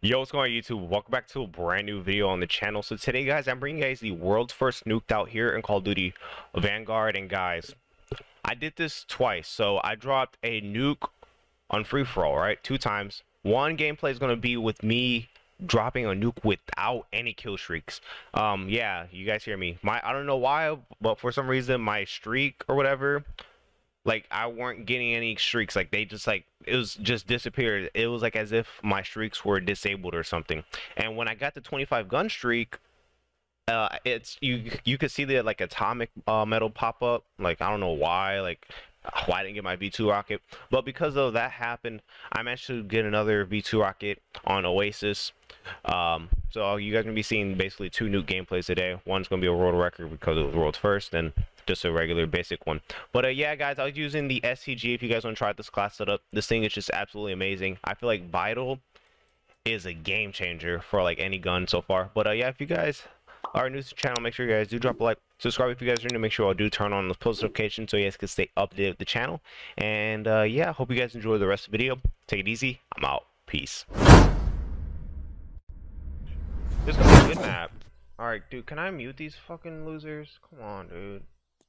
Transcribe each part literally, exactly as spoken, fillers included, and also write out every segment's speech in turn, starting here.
Yo, what's going on YouTube? Welcome back to a brand new video on the channel. So today guys, I'm bringing you guys the world's first nuked out here in Call of Duty Vanguard. And guys, I did this twice. So I dropped a nuke on free-for-all, right? Two times. One gameplay is going to be with me dropping a nuke without any kill streaks. Um, yeah, you guys hear me. My I don't know why, but for some reason my streak or whatever, like I weren't getting any streaks. Like they just like it was just disappeared. It was like as if my streaks were disabled or something. And when I got the twenty-five gun streak, uh, it's you you could see the like atomic uh, metal pop up. Like I don't know why. Like why I didn't get my V two rocket. But because of that happened, I'm actually getting another V two rocket on Oasis. Um, so you guys are gonna be seeing basically two new gameplays today. One's gonna be a world record because it was world's first, and just a regular basic one. But uh, yeah guys, I was using the S C G. If you guys want to try this class setup, this thing is just absolutely amazing. I feel like Vital is a game changer for like any gun so far. But uh, yeah, if you guys are new to the channel, make sure you guys do drop a like, subscribe if you guys are new, make sure I do turn on the post notifications so you guys can stay updated with the channel. And uh, yeah, hope you guys enjoy the rest of the video. Take it easy, I'm out, peace. This is gonna be a good map. Alright dude, can I mute these fucking losers? Come on dude,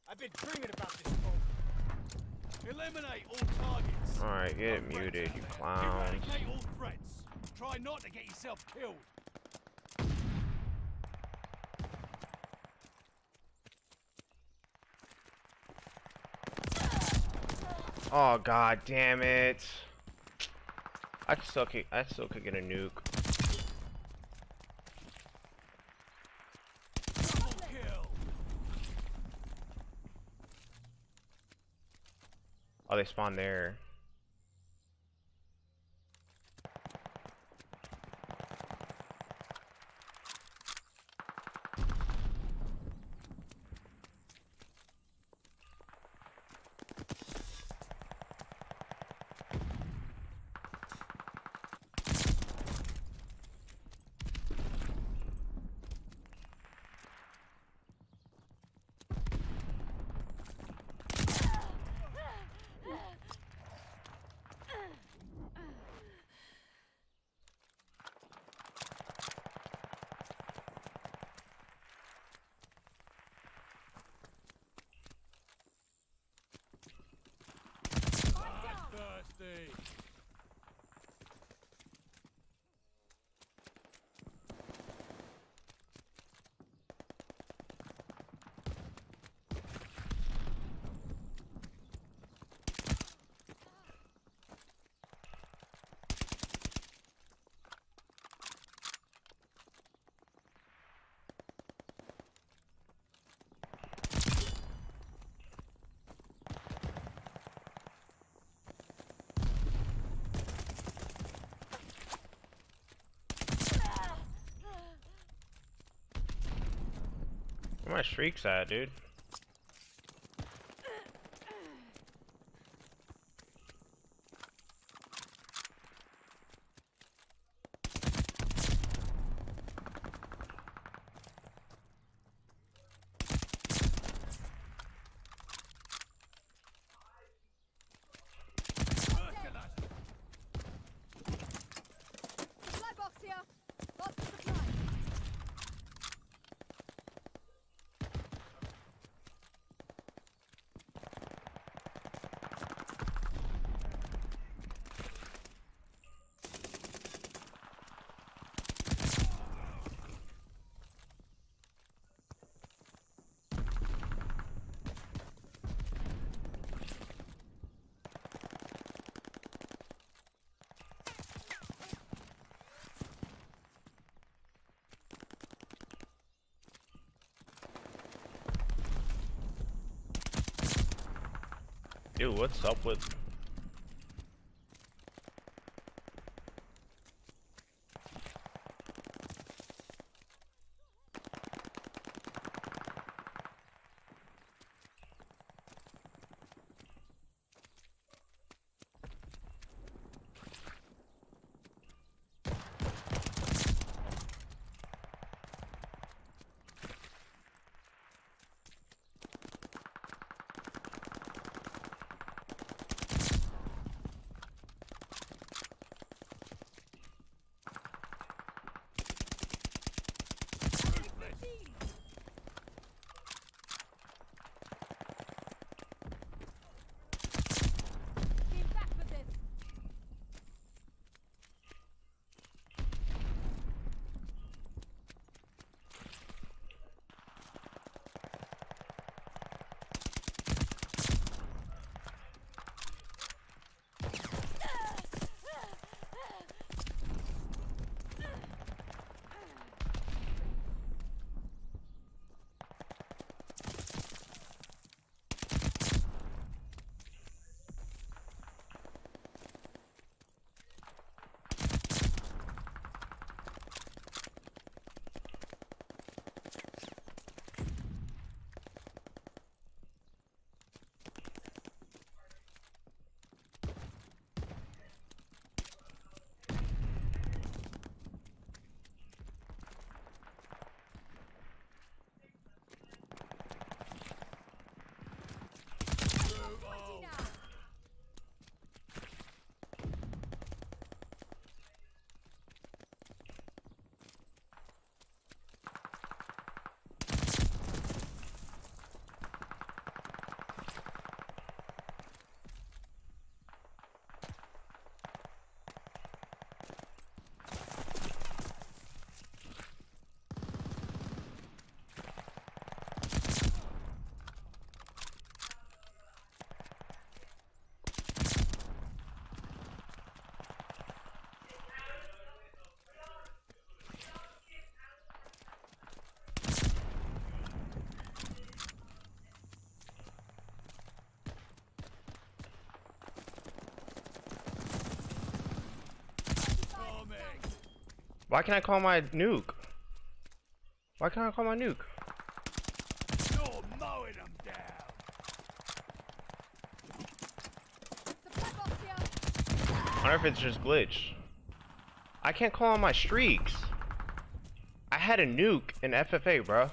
I've been dreaming about this boat. Eliminate all targets. Alright, get muted, you clowns. Eliminate all threats. Try not to get yourself killed. Oh god damn it. I still could I still could get a nuke. Oh, they spawned there. Where my streaks at, dude? Dude, what's up with... Why can't I call my nuke? Why can't I call my nuke? You're mowing them down. I wonder if it's just glitched. I can't call on my streaks. I had a nuke in F F A, bro.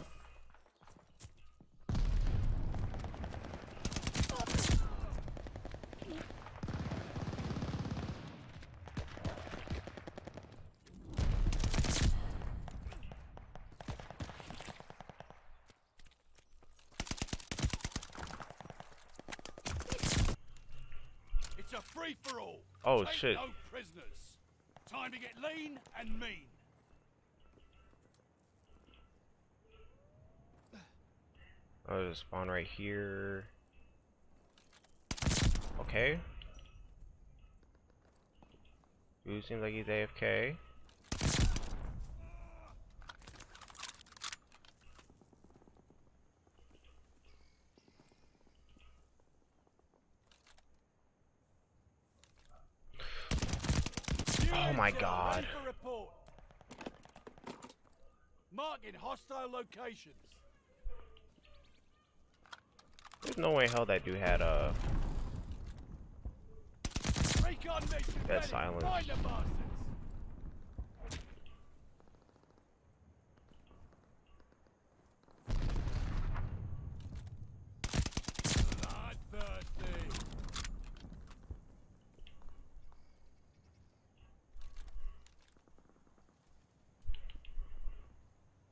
It's a free for all. Oh shit. No prisoners. Time to get lean and mean. I'll just spawn right here. Okay. Ooh, seems like he's A F K. Oh my god. Marking hostile locations. There's no way in hell that dude had a dead silence.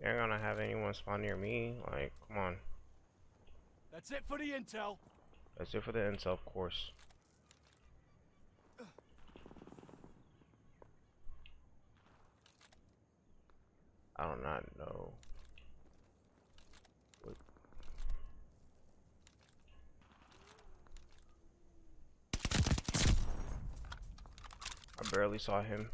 They're gonna have anyone spawn near me? Like, come on. That's it for the intel. That's it for the intel, of course. I do not know. Wait. I barely saw him.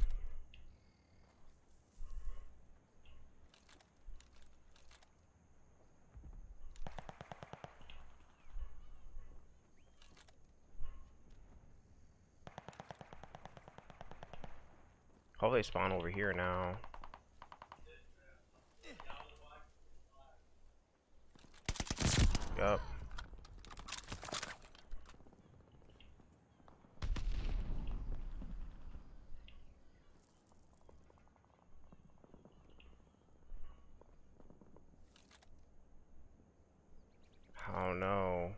Hopefully they spawn over here now. Yup. Oh no.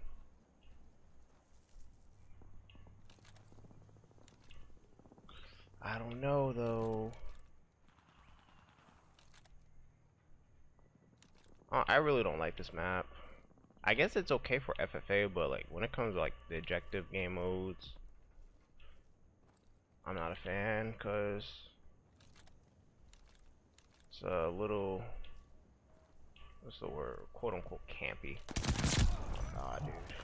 I don't know though. Oh, I really don't like this map. I guess it's okay for F F A, but like when it comes to like the objective game modes, I'm not a fan because it's a little, what's the word, quote unquote campy. Nah, dude,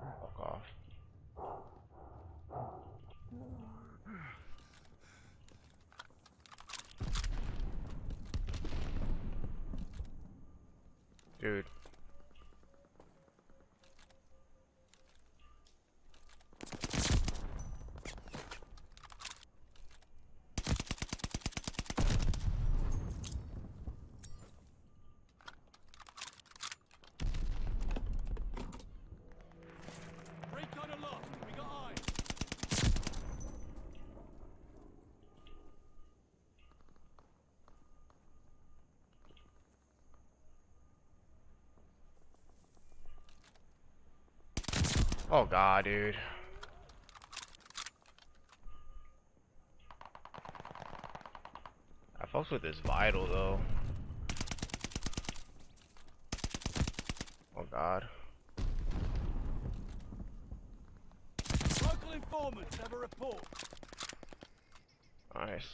fuck off. Dude. Oh god, dude. I fucks with this Vital though. Oh god. Local informants have a report. Nice.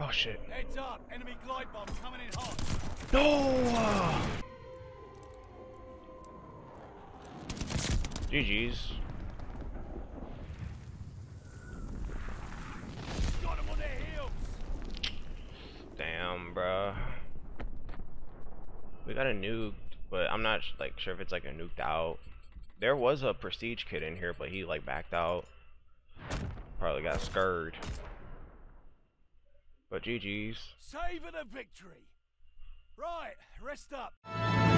Oh shit. Heads up, enemy glide bomb coming in hot. No! G G's. Got him on their heels. Damn, bruh. We got a nuke, but I'm not like sure if it's like a nuked out. There was a prestige kid in here, but he like backed out. Probably got scurred. But G G's. Saving a victory. Right, rest up.